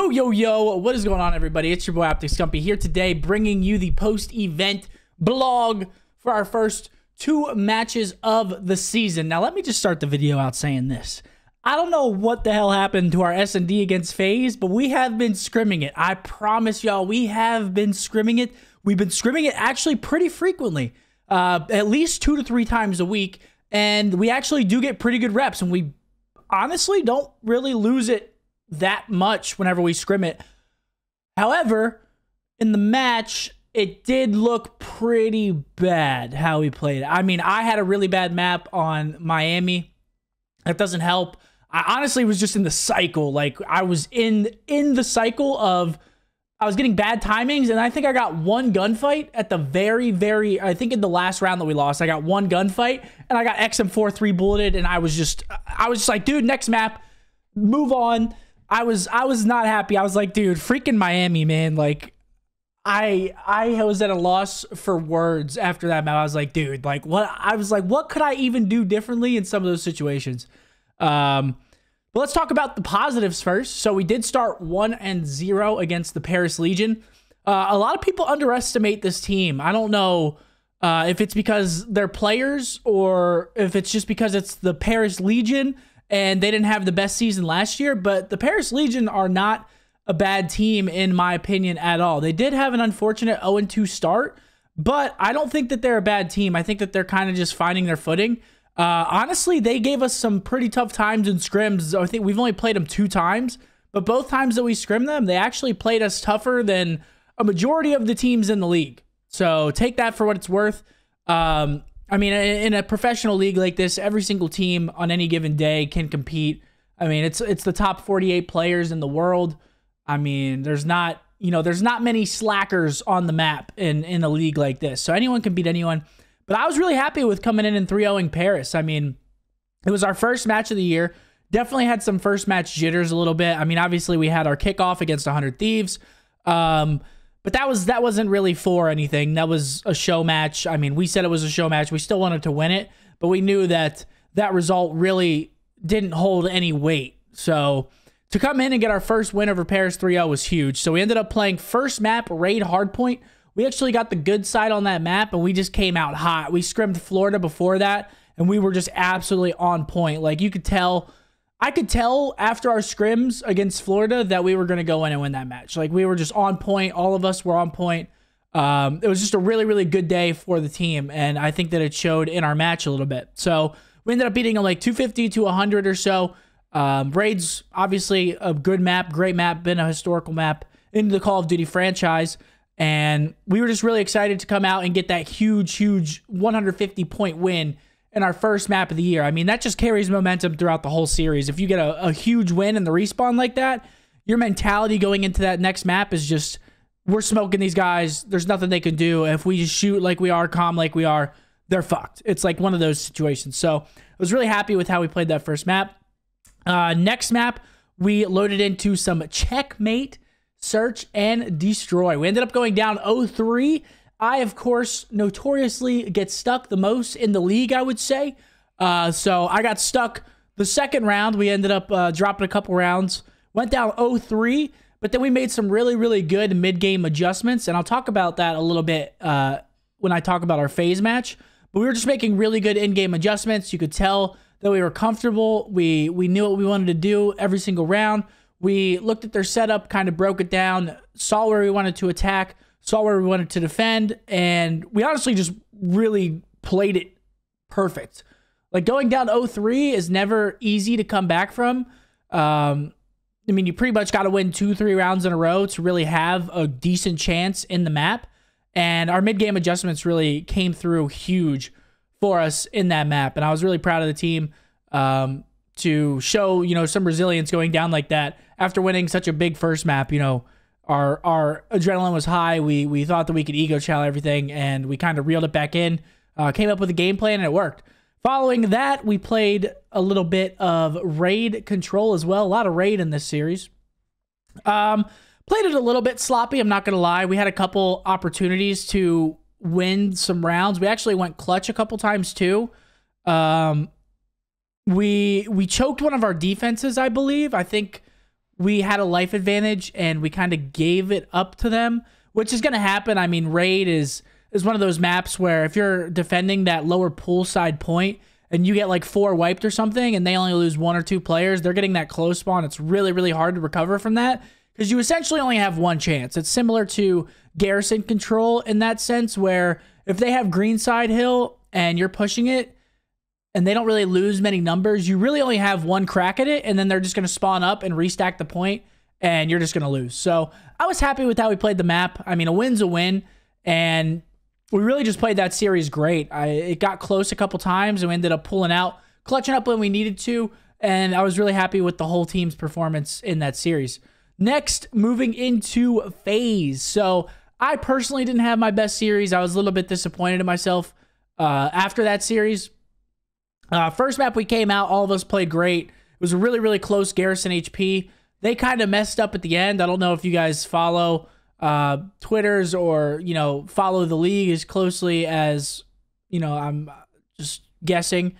Yo, yo, yo, what is going on, everybody? It's your boy OpticScump here today, bringing you the post-event blog for our first two matches of the season. Now, let me just start the video out saying this. I don't know what the hell happened to our S&D against FaZe, but we have been scrimming it. I promise y'all, we have been scrimming it. We've been scrimming it actually pretty frequently, at least 2 to 3 times a week, and we actually do get pretty good reps, and we honestly don't really lose it that much whenever we scrim it. However, in the match, it did look pretty bad how we played it. I mean, I had a really bad map on Miami. That doesn't help. I honestly was just in the cycle. Like, I was in the cycle of, I was getting bad timings, and I think I got one gunfight at the very, I think in the last round that we lost, I got one gunfight, and I got XM4 3-bulleted, and I was just like, dude, next map, move on. I was not happy. I was like, dude, freaking Miami, man. Like, I was at a loss for words after that map. I was like, dude, like, what? I was like, what could I even do differently in some of those situations? But let's talk about the positives first. So we did start 1-0 against the Paris Legion. A lot of people underestimate this team. I don't know if it's because they're players or if it's just because it's the Paris Legion and they didn't have the best season last year, but the Paris Legion are not a bad team, in my opinion, at all. They did have an unfortunate 0-2 start, but I don't think that they're a bad team. I think that they're kind of just finding their footing. Honestly, they gave us some pretty tough times in scrims. I think we've only played them 2 times, but both times that we scrimmed them, they actually played us tougher than a majority of the teams in the league. So take that for what it's worth. I mean, in a professional league like this, every single team on any given day can compete. I mean, it's the top 48 players in the world. I mean, there's not many slackers on the map in a league like this. So anyone can beat anyone. But I was really happy with coming in and 3-0ing Paris. I mean, it was our first match of the year. Definitely had some first match jitters a little bit. I mean, obviously we had our kickoff against 100 Thieves. But that wasn't really for anything. That was a show match. I mean, we said it was a show match. We still wanted to win it, but we knew that that result really didn't hold any weight. So to come in and get our first win over Paris 3-0 was huge. So we ended up playing first map, Raid Hardpoint. We actually got the good side on that map, and we just came out hot. We scrimmed Florida before that, and we were just absolutely on point. Like, you could tell, I could tell after our scrims against Florida that we were going to go in and win that match. Like, we were just on point. All of us were on point. It was just a really, really good day for the team, and I think that it showed in our match a little bit. So we ended up beating them like 250 to 100 or so. Raid's obviously a good map, great map, been a historical map in the Call of Duty franchise, and we were just really excited to come out and get that huge 150-point win in our first map of the year. I mean, that just carries momentum throughout the whole series. If you get a huge win in the respawn like that, your mentality going into that next map is just, we're smoking these guys, there's nothing they can do. If we just shoot like we are, calm like we are, they're fucked. It's like one of those situations. So I was really happy with how we played that first map. Next map, we loaded into some Checkmate, Search, and Destroy. We ended up going down 0-3. I, of course, notoriously get stuck the most in the league, I would say. So I got stuck the second round. We ended up dropping a couple rounds. Went down 0-3, but then we made some really, really good mid-game adjustments, and I'll talk about that a little bit when I talk about our FaZe match. But we were just making really good in-game adjustments. You could tell that we were comfortable. We knew what we wanted to do every single round. We looked at their setup, kind of broke it down, saw where we wanted to attack, saw where we wanted to defend, and we honestly just really played it perfect. Like, going down 0-3 is never easy to come back from. I mean, you pretty much got to win 2-3 rounds in a row to really have a decent chance in the map, and our mid-game adjustments really came through huge for us in that map, and I was really proud of the team to show, you know, some resilience going down like that after winning such a big first map. You know, our adrenaline was high. We thought that we could ego chow everything, and we kind of reeled it back in. Came up with a game plan, and it worked. Following that, we played a little bit of Raid Control as well. A lot of Raid in this series. Played it a little bit sloppy, I'm not gonna lie. We had a couple opportunities to win some rounds. We actually went clutch a couple times too. We choked one of our defenses, I believe. I think we had a life advantage and we kind of gave it up to them, which is going to happen. I mean, raid is one of those maps where if you're defending that lower poolside point and you get like 4 wiped or something and they only lose 1 or 2 players, they're getting that close spawn. It's really, really hard to recover from that because you essentially only have 1 chance. It's similar to Garrison control in that sense where if they have greenside hill and you're pushing it and they don't really lose many numbers, you really only have 1 crack at it, and then they're just going to spawn up and restack the point, and you're just going to lose. So I was happy with how we played the map. I mean, a win's a win, and we really just played that series great. It got close a couple times, and we ended up pulling out, clutching up when we needed to, and I was really happy with the whole team's performance in that series. Next, moving into FaZe. So I personally didn't have my best series. I was a little bit disappointed in myself after that series. First map we came out, all of us played great. It was a really, really close Garrison HP. They kind of messed up at the end. I don't know if you guys follow Twitters or, you know, follow the league as closely as, you know, I'm just guessing.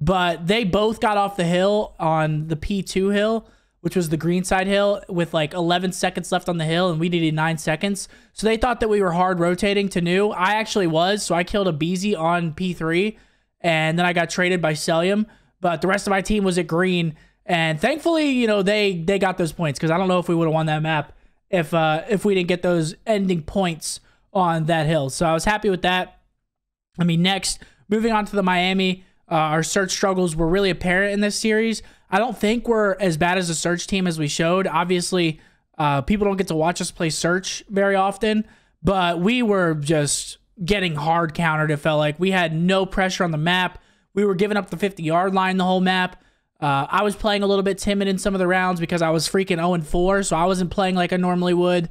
But they both got off the hill on the P2 hill, which was the greenside hill, with like 11 seconds left on the hill, and we needed 9 seconds. So they thought that we were hard rotating to new. I actually was, so I killed aBeZy on P3, and then I got traded by Cellium. But the rest of my team was at green, and thankfully, you know, they got those points, because I don't know if we would have won that map if we didn't get those ending points on that hill. So I was happy with that. I mean, next, moving on to the Miami, our search struggles were really apparent in this series. I don't think we're as bad as a search team as we showed. Obviously, people don't get to watch us play search very often, but we were just getting hard countered. It felt like we had no pressure on the map. We were giving up the 50-yard line the whole map. I was playing a little bit timid in some of the rounds because I was freaking 0-4, so I wasn't playing like I normally would.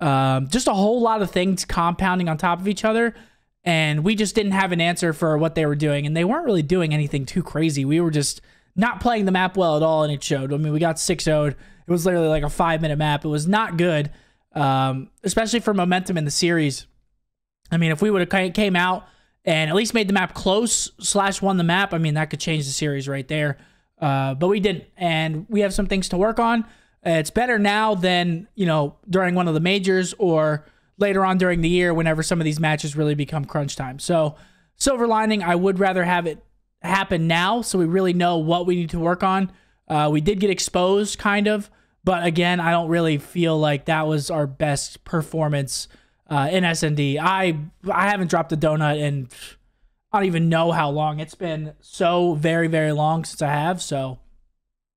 Just a whole lot of things compounding on top of each other, and we just didn't have an answer for what they were doing, and they weren't really doing anything too crazy. We were just not playing the map well at all, and it showed. I mean, we got 6-0'd. It was literally like a 5-minute map. It was not good, especially for momentum in the series. I mean, if we would have came out and at least made the map close / won the map, I mean, that could change the series right there. But we didn't, and we have some things to work on. It's better now than, you know, during one of the majors or later on during the year whenever some of these matches really become crunch time. So silver lining, I would rather have it happen now so we really know what we need to work on. We did get exposed kind of, but again, I don't really feel like that was our best performance in SND. I haven't dropped a donut and I don't even know how long. It's been so very, very long since I have. So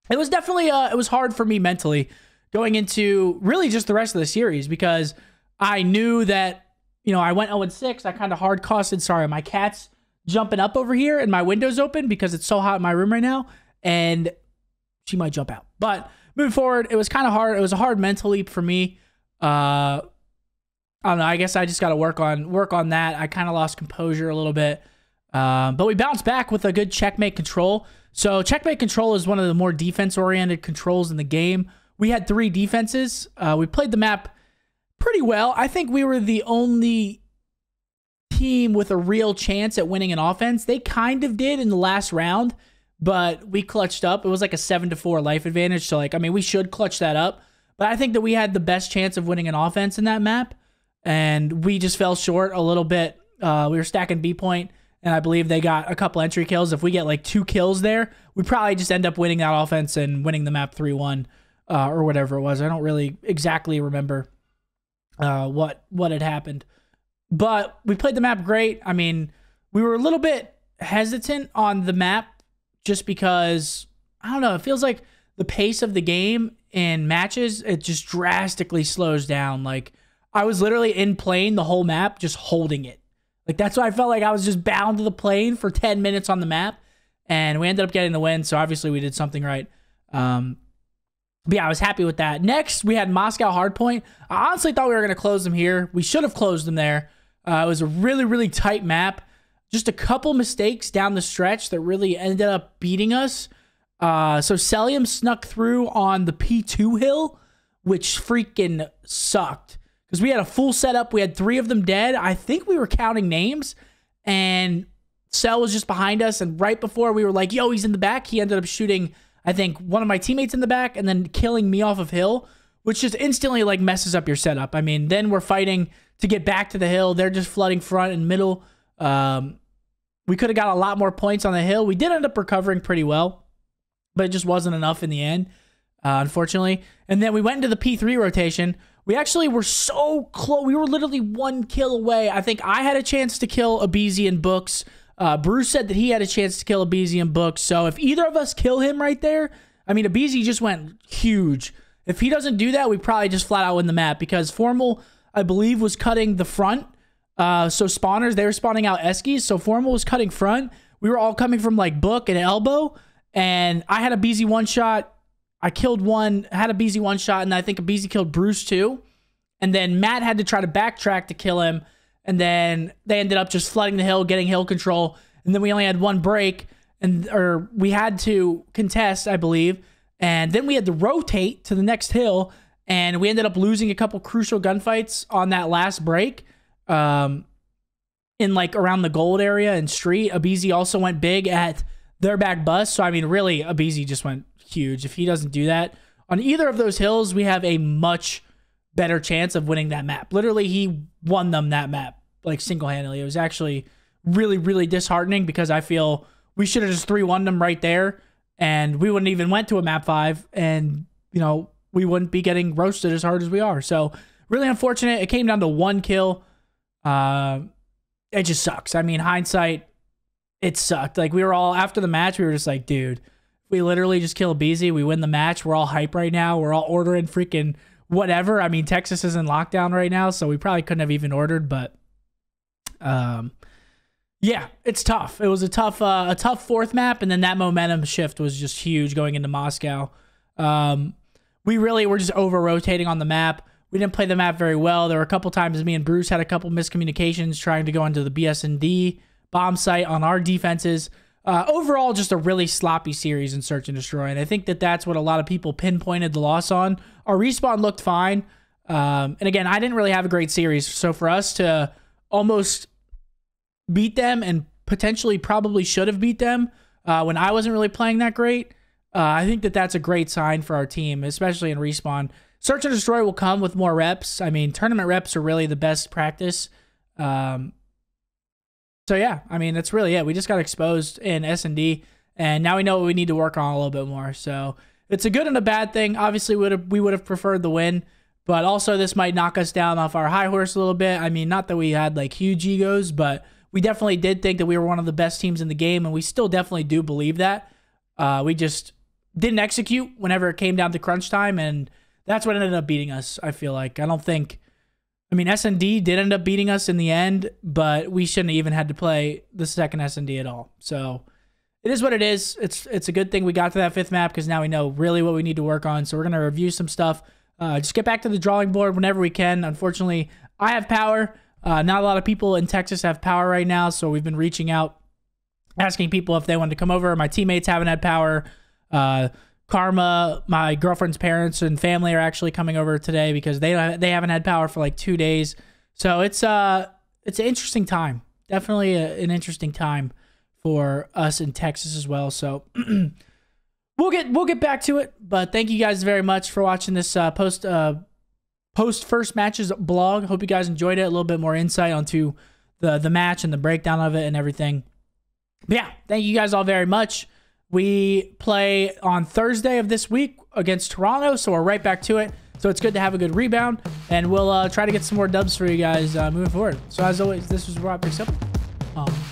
it was definitely it was hard for me mentally going into really just the rest of the series, because I knew that, you know, I went 0-6. I kind of hard costed. Sorry, my cat's jumping up over here and my window's open because it's so hot in my room right now, and she might jump out. But moving forward, it was kind of hard. It was a hard mental leap for me. I don't know. I guess I just got to work on that. I kind of lost composure a little bit, but we bounced back with a good checkmate control. So checkmate control is one of the more defense-oriented controls in the game. We had 3 defenses. We played the map pretty well. I think we were the only team with a real chance at winning an offense. They kind of did in the last round, but we clutched up. It was like a 7-4 life advantage. So, like, I mean, we should clutch that up, but I think that we had the best chance of winning an offense in that map, and we just fell short a little bit. We were stacking B point, and I believe they got a couple entry kills. If we get like 2 kills there, we probably just end up winning that offense and winning the map 3-1 or whatever it was. I don't really exactly remember what had happened. But we played the map great. I mean, we were a little bit hesitant on the map just because, I don't know, it feels like the pace of the game in matches, it just drastically slows down. Like, I was literally in plane the whole map, just holding it. Like, that's why I felt like I was just bound to the plane for 10 minutes on the map, and we ended up getting the win, so obviously we did something right. But yeah, I was happy with that. Next, we had Moscow Hardpoint. I honestly thought we were going to close them here. We should have closed them there. It was a really, really tight map. Just a couple mistakes down the stretch that really ended up beating us. So Cellium snuck through on the P2 hill, which freaking sucked, because we had a full setup. We had 3 of them dead. I think we were counting names, and Cell was just behind us, and right before we were like, yo, he's in the back, he ended up shooting I think, one of my teammates in the back and then killing me off of hill, which just instantly like messes up your setup. I mean, then we're fighting to get back to the hill. They're just flooding front and middle. We could have got a lot more points on the hill. We did end up recovering pretty well, but it just wasn't enough in the end, unfortunately. And then we went into the P3 rotation. We actually were so close. We were literally one kill away. I think I had a chance to kill aBeZy and Books. Bruce said that he had a chance to kill aBeZy and Books. So if either of us kill him right there, I mean, aBeZy just went huge. If he doesn't do that, we probably just flat out win the map because Formal, I believe, was cutting the front. So spawners, they were spawning out Eskies. So Formal was cutting front. We were all coming from like Book and Elbow. And I had aBeZy one shot. I killed one, had aBeZy one shot, and I think aBeZy killed Bruce too. And then Matt had to try to backtrack to kill him. And then they ended up just flooding the hill, getting hill control. And then we only had one break, or we had to contest, I believe. And then we had to rotate to the next hill, and we ended up losing a couple crucial gunfights on that last break. In like around the gold area and street. aBeZy also went big at their back bus. So I mean, really, aBeZy just went huge. If he doesn't do that on either of those hills, we have a much better chance of winning that map. Literally, he won them that map like single-handedly. It was actually really, really disheartening because I feel we should have just 3-1'd them right there, and we wouldn't even went to a map 5, and you know, we wouldn't be getting roasted as hard as we are. So really unfortunate. It came down to one kill. It just sucks. I mean, hindsight, it sucked. Like, we were all after the match, we were just like, dude, we literally just kill aBeZy. We win the match. We're all hype right now. We're all ordering freaking whatever. I mean, Texas is in lockdown right now, so we probably couldn't have even ordered. But, yeah, it's tough. It was a tough fourth map, and then that momentum shift was just huge going into Moscow. We really were just over-rotating on the map. We didn't play the map very well. There were a couple times me and Bruce had a couple miscommunications trying to go into the BSD bomb site on our defenses. Overall, just a really sloppy series in Search and Destroy, and I think that that's what a lot of people pinpointed the loss on. Our respawn looked fine, and again, I didn't really have a great series, so for us to almost beat them and potentially probably should have beat them when I wasn't really playing that great, I think that that's a great sign for our team, especially in respawn. Search and Destroy will come with more reps. I mean, tournament reps are really the best practice. So yeah, I mean, that's really it. We just got exposed in S&D, and now we know what we need to work on a little bit more. So it's a good and a bad thing. Obviously, we would have preferred the win, but also this might knock us down off our high horse a little bit. I mean, not that we had like huge egos, but we definitely did think that we were one of the best teams in the game, and we still definitely do believe that. We just didn't execute whenever it came down to crunch time, and that's what ended up beating us, I feel like. I don't think... I mean, S&D did end up beating us in the end, but we shouldn't have even had to play the second S&D at all. So it is what it is. It's a good thing we got to that fifth map because now we know really what we need to work on. So we're going to review some stuff. Just get back to the drawing board whenever we can. Unfortunately, I have power. Not a lot of people in Texas have power right now, so we've been reaching out, asking people if they wanted to come over. My teammates haven't had power. Karma, my girlfriend's parents and family are actually coming over today because they haven't had power for like 2 days. So it's an interesting time. Definitely an interesting time for us in Texas as well. So we'll get back to it. But thank you guys very much for watching this post first matches blog. Hope you guys enjoyed it. A little bit more insight onto the match and the breakdown of it and everything. But yeah, thank you guys all very much. We play on Thursday of this week against Toronto, so we're right back to it. So it's good to have a good rebound, and we'll try to get some more dubs for you guys moving forward. So as always, this was OpticScump.